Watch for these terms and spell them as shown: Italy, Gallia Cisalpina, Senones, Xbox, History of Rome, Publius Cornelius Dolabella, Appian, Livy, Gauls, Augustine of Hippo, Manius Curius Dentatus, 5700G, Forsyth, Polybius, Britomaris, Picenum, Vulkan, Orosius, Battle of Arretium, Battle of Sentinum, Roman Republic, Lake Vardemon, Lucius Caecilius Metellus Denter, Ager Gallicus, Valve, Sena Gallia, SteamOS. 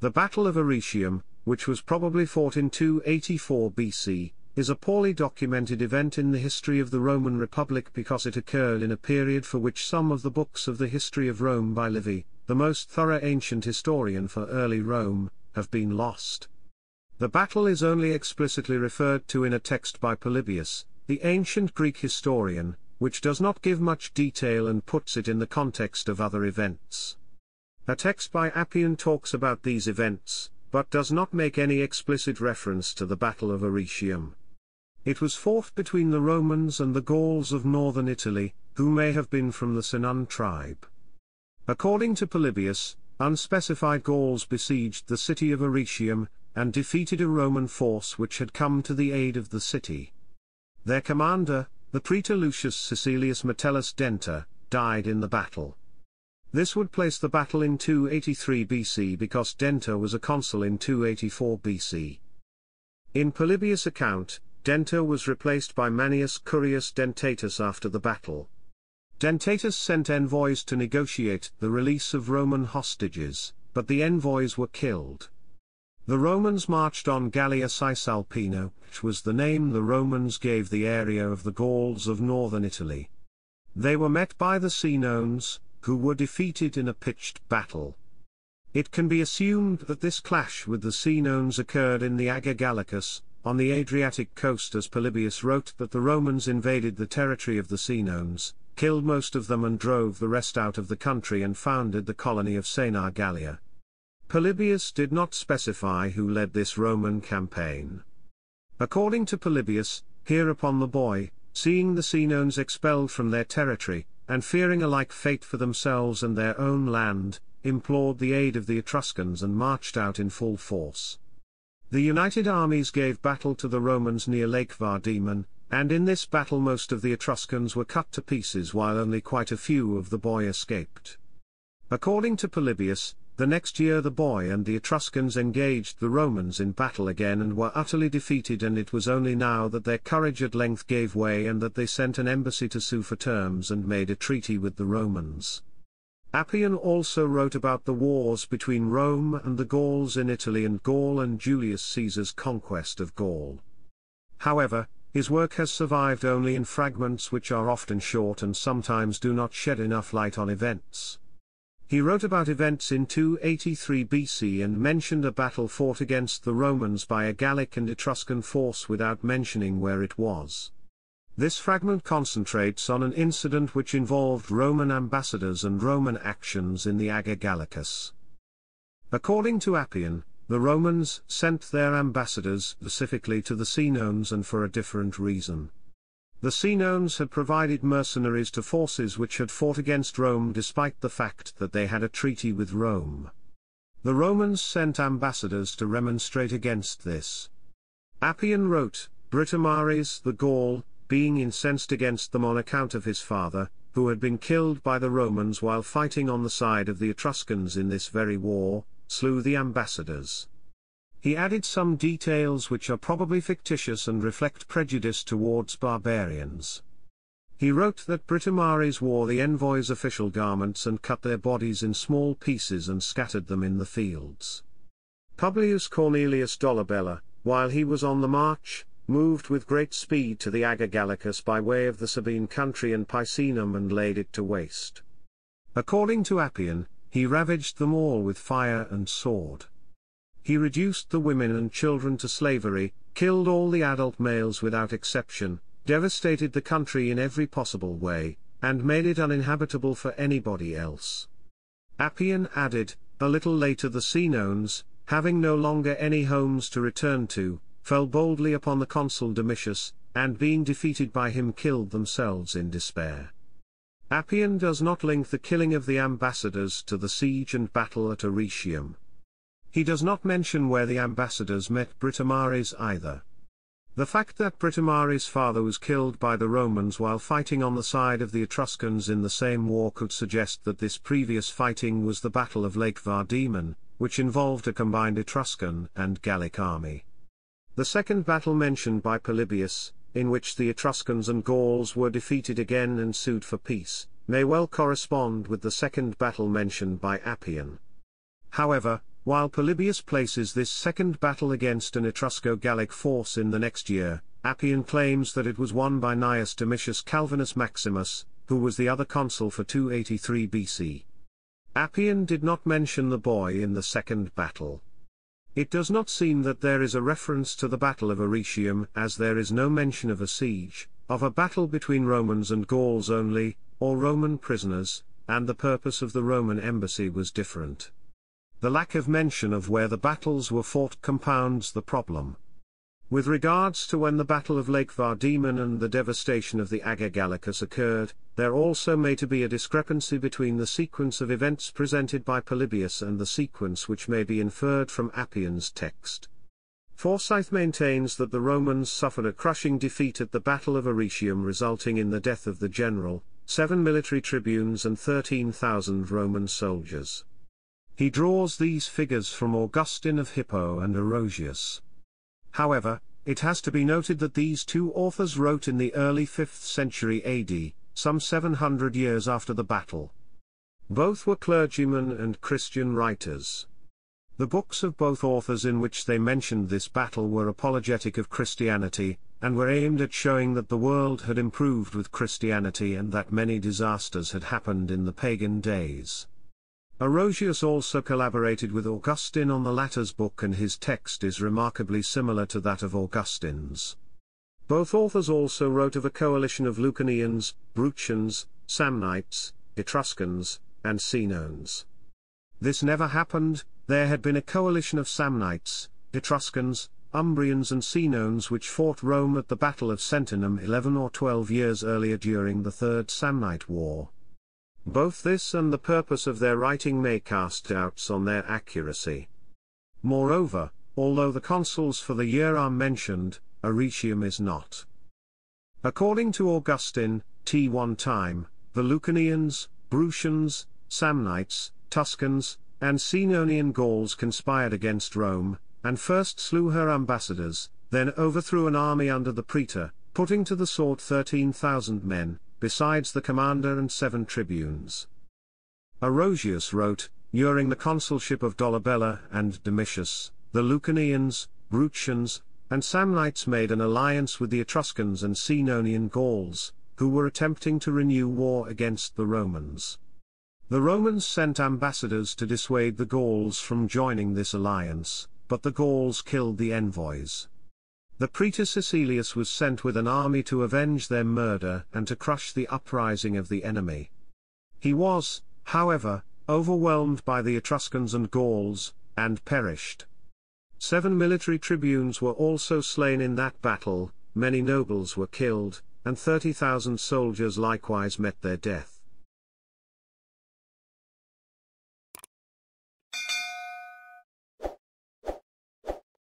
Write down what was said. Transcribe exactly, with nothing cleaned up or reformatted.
The Battle of Arretium, which was probably fought in two eighty-four B C, is a poorly documented event in the history of the Roman Republic because it occurred in a period for which some of the books of the History of Rome by Livy, the most thorough ancient historian for early Rome, have been lost. The battle is only explicitly referred to in a text by Polybius, the ancient Greek historian, which does not give much detail and puts it in the context of other events. A text by Appian talks about these events, but does not make any explicit reference to the Battle of Arretium. It was fought between the Romans and the Gauls of northern Italy, who may have been from the Senone tribe. According to Polybius, unspecified Gauls besieged the city of Arretium, and defeated a Roman force which had come to the aid of the city. Their commander, the praetor Lucius Caecilius Metellus Denter, died in the battle. This would place the battle in two eighty-three B C because Denter was a consul in two eighty-four B C. In Polybius' account, Denter was replaced by Manius Curius Dentatus after the battle. Dentatus sent envoys to negotiate the release of Roman hostages, but the envoys were killed. The Romans marched on Gallia Cisalpina, which was the name the Romans gave the area of the Gauls of northern Italy. They were met by the Senones, who were defeated in a pitched battle. It can be assumed that this clash with the Senones occurred in the Ager Gallicus, on the Adriatic coast, as Polybius wrote that the Romans invaded the territory of the Senones, killed most of them and drove the rest out of the country and founded the colony of Sena Gallia. Polybius did not specify who led this Roman campaign. According to Polybius, hereupon the boy, seeing the Senones expelled from their territory, and fearing a like fate for themselves and their own land, implored the aid of the Etruscans and marched out in full force. The united armies gave battle to the Romans near Lake Vardemon, and in this battle most of the Etruscans were cut to pieces while only quite a few of the boy escaped. According to Polybius, the next year the boy and the Etruscans engaged the Romans in battle again and were utterly defeated, and it was only now that their courage at length gave way and that they sent an embassy to sue for terms and made a treaty with the Romans. Appian also wrote about the wars between Rome and the Gauls in Italy and Gaul and Julius Caesar's conquest of Gaul. However, his work has survived only in fragments which are often short and sometimes do not shed enough light on events. He wrote about events in two eighty-three B C and mentioned a battle fought against the Romans by a Gallic and Etruscan force without mentioning where it was. This fragment concentrates on an incident which involved Roman ambassadors and Roman actions in the Ager Gallicus. According to Appian, the Romans sent their ambassadors specifically to the Senones and for a different reason. The Senones had provided mercenaries to forces which had fought against Rome despite the fact that they had a treaty with Rome. The Romans sent ambassadors to remonstrate against this. Appian wrote, Britomaris the Gaul, being incensed against them on account of his father, who had been killed by the Romans while fighting on the side of the Etruscans in this very war, slew the ambassadors. He added some details which are probably fictitious and reflect prejudice towards barbarians. He wrote that Britomaris wore the envoys' official garments and cut their bodies in small pieces and scattered them in the fields. Publius Cornelius Dolabella, while he was on the march, moved with great speed to the Ager Gallicus by way of the Sabine country and Picenum and laid it to waste. According to Appian, he ravaged them all with fire and sword. He reduced the women and children to slavery, killed all the adult males without exception, devastated the country in every possible way, and made it uninhabitable for anybody else. Appian added, a little later the Senones, having no longer any homes to return to, fell boldly upon the consul Domitius, and being defeated by him killed themselves in despair. Appian does not link the killing of the ambassadors to the siege and battle at Arretium. He does not mention where the ambassadors met Britomaris either. The fact that Britomaris' father was killed by the Romans while fighting on the side of the Etruscans in the same war could suggest that this previous fighting was the Battle of Lake Vardemon, which involved a combined Etruscan and Gallic army. The second battle mentioned by Polybius, in which the Etruscans and Gauls were defeated again and sued for peace, may well correspond with the second battle mentioned by Appian. However, while Polybius places this second battle against an Etrusco-Gallic force in the next year, Appian claims that it was won by Gnaeus Domitius Calvinus Maximus, who was the other consul for two eighty-three B C. Appian did not mention the boy in the second battle. It does not seem that there is a reference to the Battle of Arretium, as there is no mention of a siege, of a battle between Romans and Gauls only, or Roman prisoners, and the purpose of the Roman embassy was different. The lack of mention of where the battles were fought compounds the problem. With regards to when the Battle of Lake Vardemon and the devastation of the Ager Gallicus occurred, there also may to be a discrepancy between the sequence of events presented by Polybius and the sequence which may be inferred from Appian's text. Forsyth maintains that the Romans suffered a crushing defeat at the Battle of Arretium, resulting in the death of the general, seven military tribunes and thirteen thousand Roman soldiers. He draws these figures from Augustine of Hippo and Orosius. However, it has to be noted that these two authors wrote in the early fifth century A D, some seven hundred years after the battle. Both were clergymen and Christian writers. The books of both authors in which they mentioned this battle were apologetic of Christianity, and were aimed at showing that the world had improved with Christianity and that many disasters had happened in the pagan days. Orosius also collaborated with Augustine on the latter's book, and his text is remarkably similar to that of Augustine's. Both authors also wrote of a coalition of Lucanians, Bruttians, Samnites, Etruscans, and Senones. This never happened. There had been a coalition of Samnites, Etruscans, Umbrians and Senones which fought Rome at the Battle of Sentinum eleven or twelve years earlier during the Third Samnite War. Both this and the purpose of their writing may cast doubts on their accuracy. Moreover, although the consuls for the year are mentioned, Arretium is not. According to Augustine, t one time, the Lucanians, Brutians, Samnites, Tuscans, and Senonian Gauls conspired against Rome, and first slew her ambassadors, then overthrew an army under the praetor, putting to the sword thirteen thousand men, besides the commander and seven tribunes. Orosius wrote, during the consulship of Dolabella and Domitius, the Lucanians, Brutians, and Samnites made an alliance with the Etruscans and Senonian Gauls, who were attempting to renew war against the Romans. The Romans sent ambassadors to dissuade the Gauls from joining this alliance, but the Gauls killed the envoys. The praetor Caecilius was sent with an army to avenge their murder and to crush the uprising of the enemy. He was, however, overwhelmed by the Etruscans and Gauls, and perished. Seven military tribunes were also slain in that battle, many nobles were killed, and thirty thousand soldiers likewise met their death.